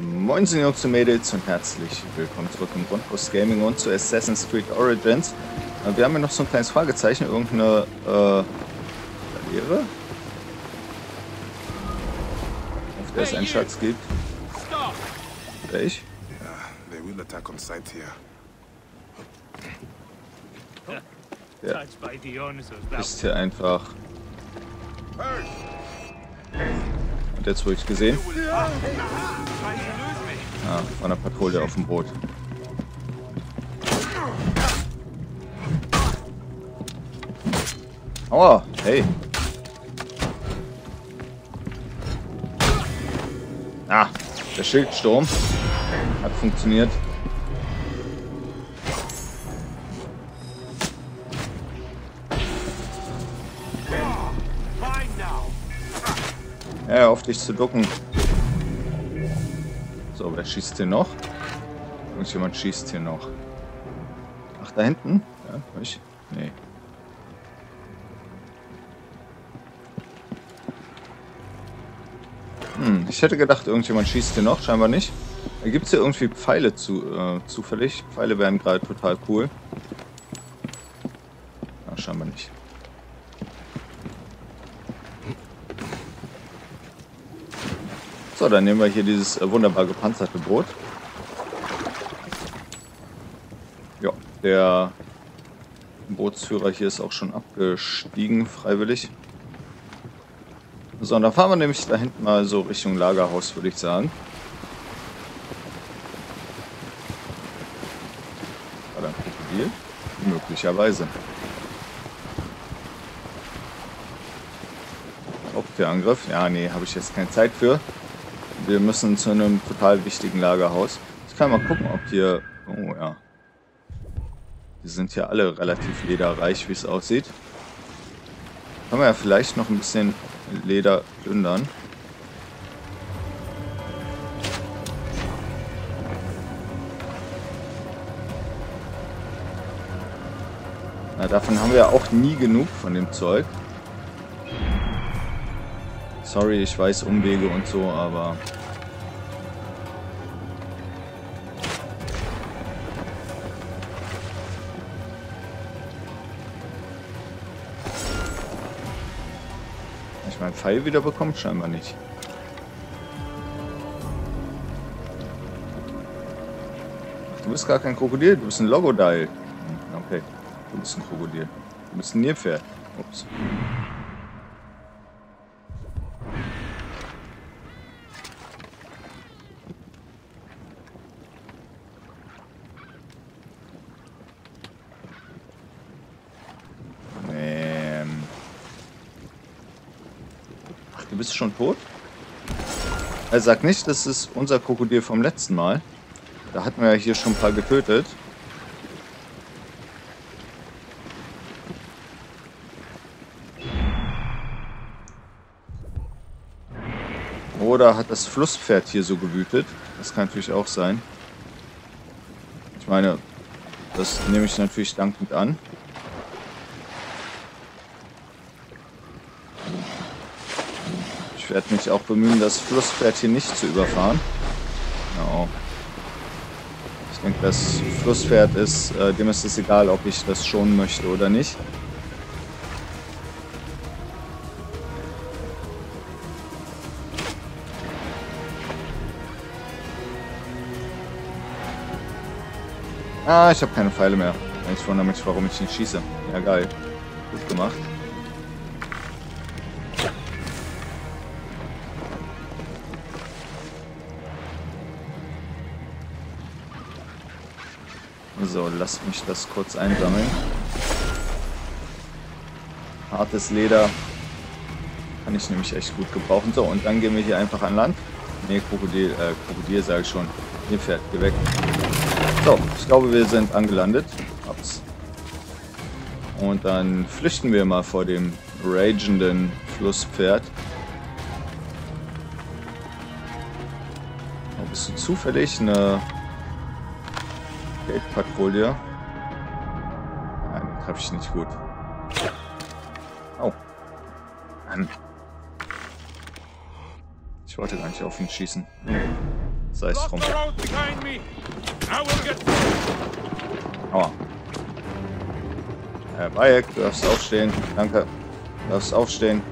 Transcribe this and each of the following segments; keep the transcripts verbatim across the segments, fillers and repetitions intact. Moin Jungs und Mädels und herzlich willkommen zurück im Grundkurs Gaming und zu Assassin's Creed Origins. Wir haben hier noch so ein kleines Fragezeichen, irgendeine äh, Barriere, auf der es einen Schatz gibt. Welch? Ja. Ist hier einfach. Und jetzt wurde ich gesehen. Ah, von der Patrouille auf dem Boot. Aua, hey. Ah, der Schildsturm hat funktioniert. Ja, auf dich zu ducken. So, wer schießt hier noch? Irgendjemand schießt hier noch. Ach, da hinten? Ja, ich? Nee. Hm, ich hätte gedacht, irgendjemand schießt hier noch. Scheinbar nicht. Da gibt es hier irgendwie Pfeile zu, äh, zufällig. Pfeile wären gerade total cool. Ach, scheinbar nicht. So, dann nehmen wir hier dieses äh, wunderbar gepanzerte Boot. Ja, der Bootsführer hier ist auch schon abgestiegen, freiwillig. So, und dann fahren wir nämlich da hinten mal so Richtung Lagerhaus, würde ich sagen. War da ein Krokodil? Möglicherweise. Hauptangriff? Ja, nee, habe ich jetzt keine Zeit für. Wir müssen zu einem total wichtigen Lagerhaus. Ich kann mal gucken, ob hier... Oh ja. Die sind ja alle relativ lederreich, wie es aussieht. Kann man ja vielleicht noch ein bisschen Leder plündern. Na, davon haben wir ja auch nie genug von dem Zeug. Sorry, ich weiß, Umwege und so, aber... Hab ich meinen Pfeil wieder bekommen? Scheinbar nicht. Ach, du bist gar kein Krokodil, du bist ein Logodile. Okay, du bist ein Krokodil. Du bist ein Nilpferd. Ups. Du bist schon tot? Er sagt nicht, das ist unser Krokodil vom letzten Mal. Da hatten wir ja hier schon ein paar getötet. Oder hat das Flusspferd hier so gewütet? Das kann natürlich auch sein. Ich meine, das nehme ich natürlich dankend an. Ich werde mich auch bemühen, das Flusspferd hier nicht zu überfahren. No. Ich denke, das Flusspferd ist, äh, dem ist es egal, ob ich das schonen möchte oder nicht. Ah, ich habe keine Pfeile mehr. Ich wundere mich, warum ich nicht schieße. Ja, geil. Gut gemacht. So, lasst mich das kurz einsammeln. Hartes Leder kann ich nämlich echt gut gebrauchen. So, und dann gehen wir hier einfach an Land. Ne, Krokodil, äh, Krokodil sage ich schon. Hier fährt, geh weg. So, ich glaube, wir sind angelandet. Ups. Und dann flüchten wir mal vor dem ragenden Flusspferd. Oh, bist du zufällig eine... Patrouille. Nein, den treffe ich nicht gut. Oh. Mann. Ich wollte gar nicht auf ihn schießen. Sei es drum. Aua. Herr Bayek, du darfst aufstehen. Danke. Du darfst aufstehen.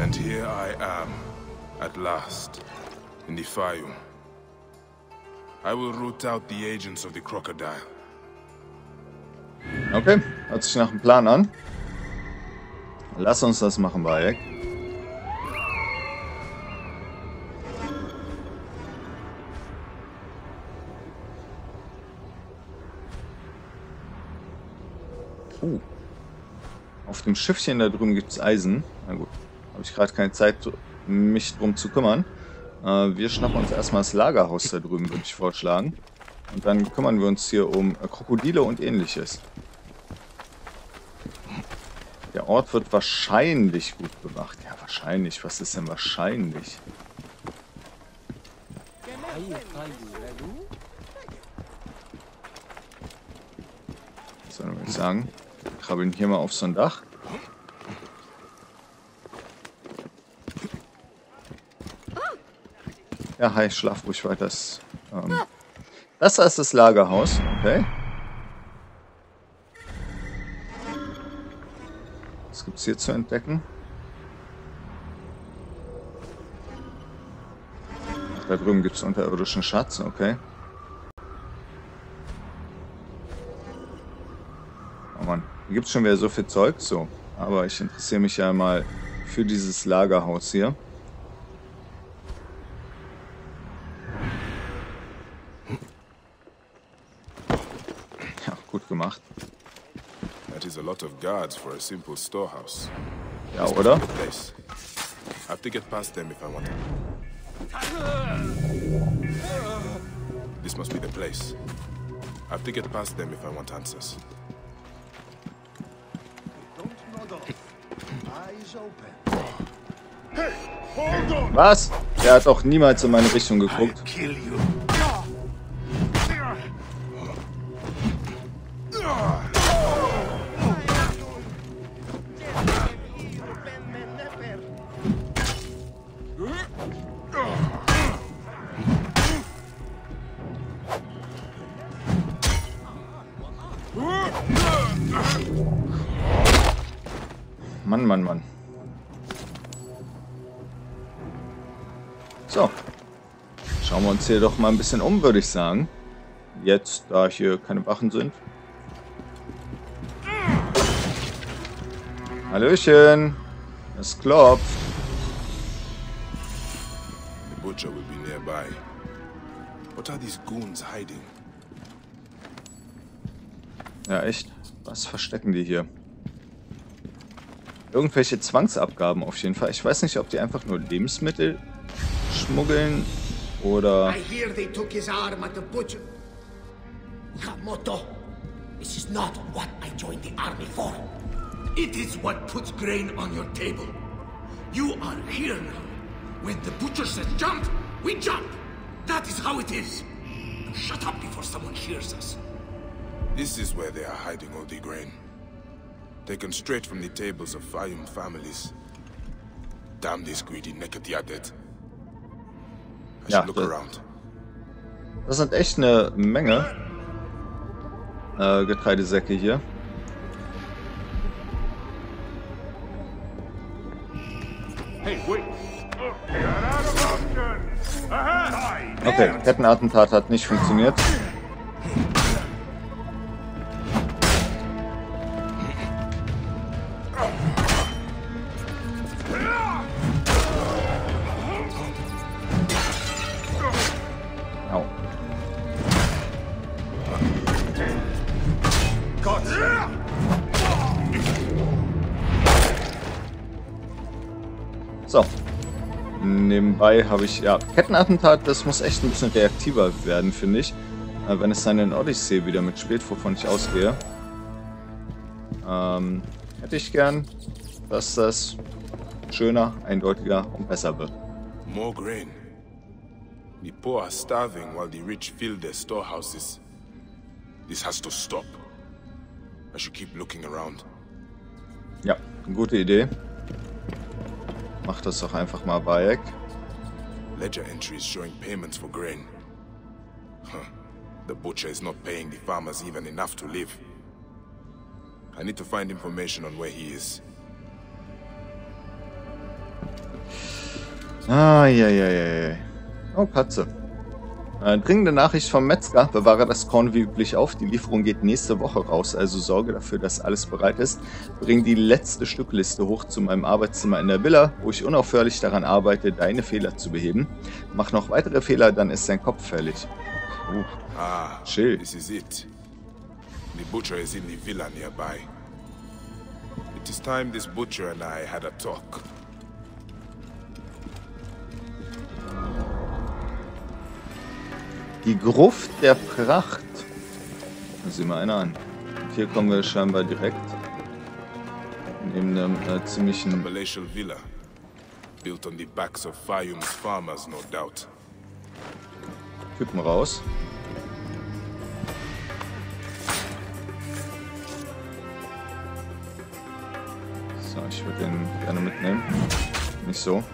And here I am, at last, in the Faiyum. I will root out the agents of the crocodile. Okay, hört sich nach dem Plan an. Lass uns das machen, Bayek. Oh. Auf dem Schiffchen da drüben gibt es Eisen. Na gut. Habe ich gerade keine Zeit, mich drum zu kümmern. Äh, wir schnappen uns erstmal das Lagerhaus da drüben, würde ich vorschlagen. Und dann kümmern wir uns hier um äh, Krokodile und ähnliches. Der Ort wird wahrscheinlich gut bewacht. Ja, wahrscheinlich. Was ist denn wahrscheinlich? So, dann würde ich sagen, wir krabbeln hier mal auf so ein Dach. Ja, hi, schlaf ruhig weiter. Das, ähm, das ist das Lagerhaus, okay. Was gibt's hier zu entdecken? Ach, da drüben gibt's unterirdischen Schatz, okay. Oh Mann, hier gibt's schon wieder so viel Zeug, so. Aber ich interessiere mich ja mal für dieses Lagerhaus hier. Gemacht. That is a lot of guards for a simple storehouse. Ja, oder? I have to get past them if I want. This must be the place. I have to get past them if I want answers. Was? Der hat doch niemals in meine Richtung geguckt. Mann, Mann, Mann. So. Schauen wir uns hier doch mal ein bisschen um, würde ich sagen. Jetzt, da hier keine Wachen sind. Hallöchen. Es klopft. The butcher will be nearby. What are these goons hiding? Ja, echt. Was verstecken die hier? Irgendwelche Zwangsabgaben auf jeden Fall. Ich weiß nicht, ob die einfach nur Lebensmittel schmuggeln oder... I hear they took his arm at the butcher. Kamoto, this is not what I joined the army for. It is what puts grain on your table. You are here now. When the butcher says jump, we jump. That is how it is. Shut up before someone hears us. This is where they are hiding all the grain. Taken straight from the tables of Faiyum families. Damn this greedy Nekadiadet. I should look around. Das sind echt eine Menge äh, Getreidesäcke hier. Hey, wait. Okay, Kettenattentat hat nicht funktioniert. So, nebenbei habe ich, ja, Kettenattentat, das muss echt ein bisschen reaktiver werden, finde ich. Äh, wenn es dann in Odyssey wieder mitspielt, wovon ich ausgehe. Ähm, hätte ich gern, dass das schöner, eindeutiger und besser wird. More grain. The poor are starving while the rich fill their storehouses. This has to stop. I should keep looking around. Ja, eine gute Idee. Mach das doch einfach mal, Bayek. Ledger entries showing payments for grain. Huh. The butcher is not paying the farmers even enough to live. I need to find information on where he is. Ah, ja, ja, ja, ja. Oh, Katze. Äh, dringende Nachricht vom Metzger. Bewahre das Korn wie üblich auf. Die Lieferung geht nächste Woche raus, also sorge dafür, dass alles bereit ist. Bring die letzte Stückliste hoch zu meinem Arbeitszimmer in der Villa, wo ich unaufhörlich daran arbeite, deine Fehler zu beheben. Mach noch weitere Fehler, dann ist dein Kopf fällig. Uh, ah, chill. This is it. The butcher is in the villa nearby. It is time this butcher and I had a talk. Die Gruft der Pracht. Da sehen wir einer an. Und hier kommen wir scheinbar direkt neben einem äh, ziemlichen palatial villa, built on the backs of Faiyum's farmers, no doubt. Typen raus. So, ich würde den gerne mitnehmen. Nicht so.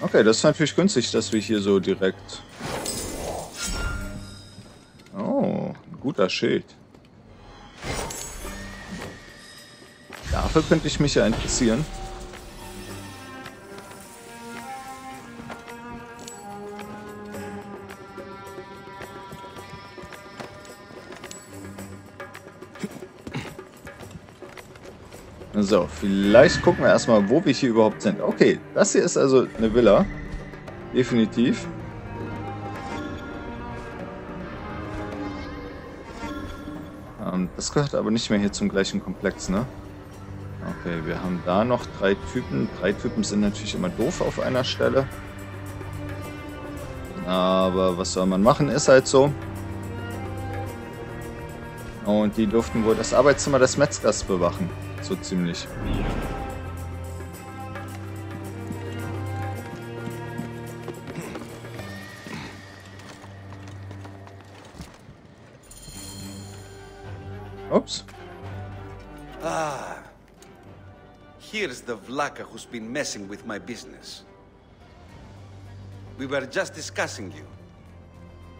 Okay, das ist natürlich günstig, dass wir hier so direkt... Oh, ein guter Schild. Dafür könnte ich mich ja interessieren. So, vielleicht gucken wir erstmal, wo wir hier überhaupt sind. Okay, das hier ist also eine Villa. Definitiv. Ähm, das gehört aber nicht mehr hier zum gleichen Komplex, ne? Okay, wir haben da noch drei Typen. Drei Typen sind natürlich immer doof auf einer Stelle. Aber was soll man machen, ist halt so. Und die durften wohl das Arbeitszimmer des Metzgers bewachen. So ziemlich. Oops. Ah. Here's the Vlaka who's been messing with my business. We were just discussing you.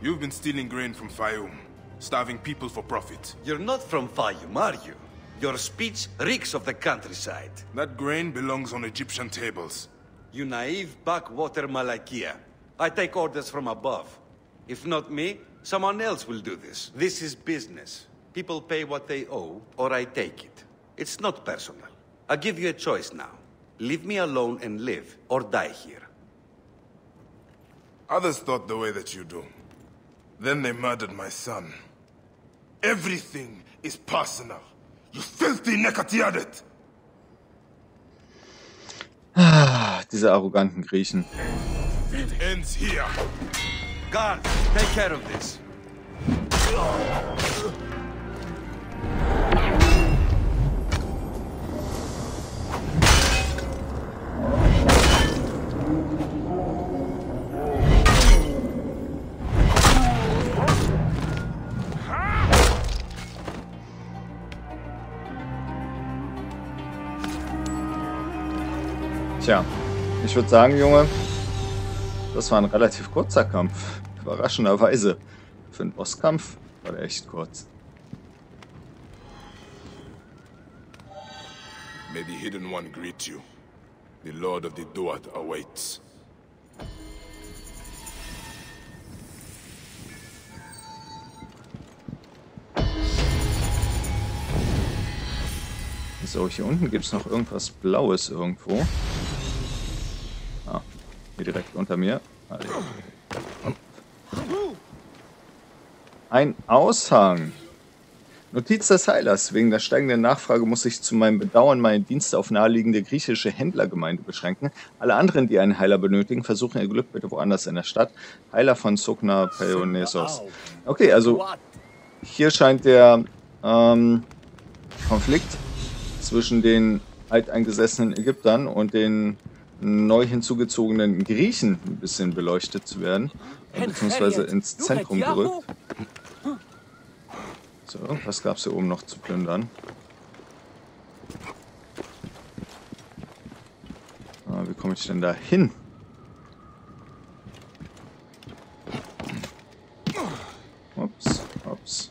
You've been stealing grain from Faiyum, starving people for profit. You're not from Faiyum, are you? Your speech reeks of the countryside. That grain belongs on Egyptian tables. You naive backwater Malakia. I take orders from above. If not me, someone else will do this. This is business. People pay what they owe, or I take it. It's not personal. I give you a choice now. Leave me alone and live, or die here. Others thought the way that you do. Then they murdered my son. Everything is personal. You filthy neckatiadet! Ah, diese arroganten Griechen. It ends here. Guard, take care of this. Tja, ich würde sagen, Junge, das war ein relativ kurzer Kampf. Überraschenderweise. Für einen Bosskampf war der echt kurz. May the Hidden One greet you. The Lord of the Duat awaits. So, hier unten gibt es noch irgendwas Blaues irgendwo. Ah, hier direkt unter mir. Ein Aushang. Notiz des Heilers. Wegen der steigenden Nachfrage muss ich zu meinem Bedauern meine Dienste auf naheliegende griechische Händlergemeinde beschränken. Alle anderen, die einen Heiler benötigen, versuchen ihr Glück bitte woanders in der Stadt. Heiler von Sokna Peonesos. Okay, also hier scheint der ähm, Konflikt zwischen den alteingesessenen Ägyptern und den neu hinzugezogenen Griechen ein bisschen beleuchtet zu werden, beziehungsweise ins Zentrum gerückt. So, was gab es hier oben noch zu plündern? Ah, wie komme ich denn da hin? Ups, ups.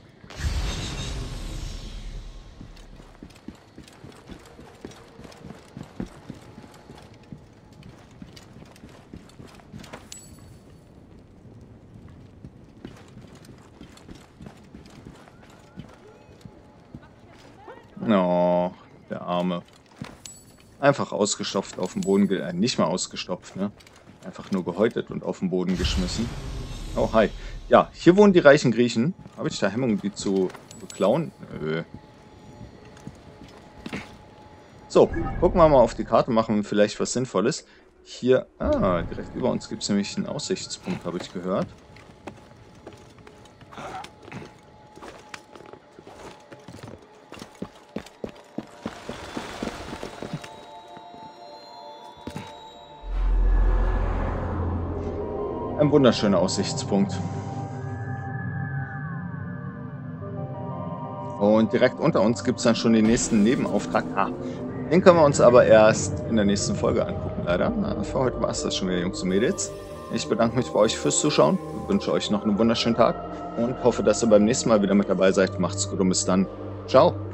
Oh, der Arme. Einfach ausgestopft auf dem Boden, ge äh, nicht mal ausgestopft, ne? Einfach nur gehäutet und auf den Boden geschmissen. Oh, hi. Ja, hier wohnen die reichen Griechen. Habe ich da Hemmungen, die zu beklauen? Nö. So, gucken wir mal auf die Karte, machen vielleicht was Sinnvolles. Hier, ah, direkt über uns gibt es nämlich einen Aussichtspunkt, habe ich gehört. Ein wunderschöner Aussichtspunkt. Und direkt unter uns gibt es dann schon den nächsten Nebenauftrag. Ah, den können wir uns aber erst in der nächsten Folge angucken, leider. Na, für heute war es das schon wieder, Jungs und Mädels. Ich bedanke mich bei euch fürs Zuschauen. Ich wünsche euch noch einen wunderschönen Tag und hoffe, dass ihr beim nächsten Mal wieder mit dabei seid. Macht's gut und bis dann. Ciao.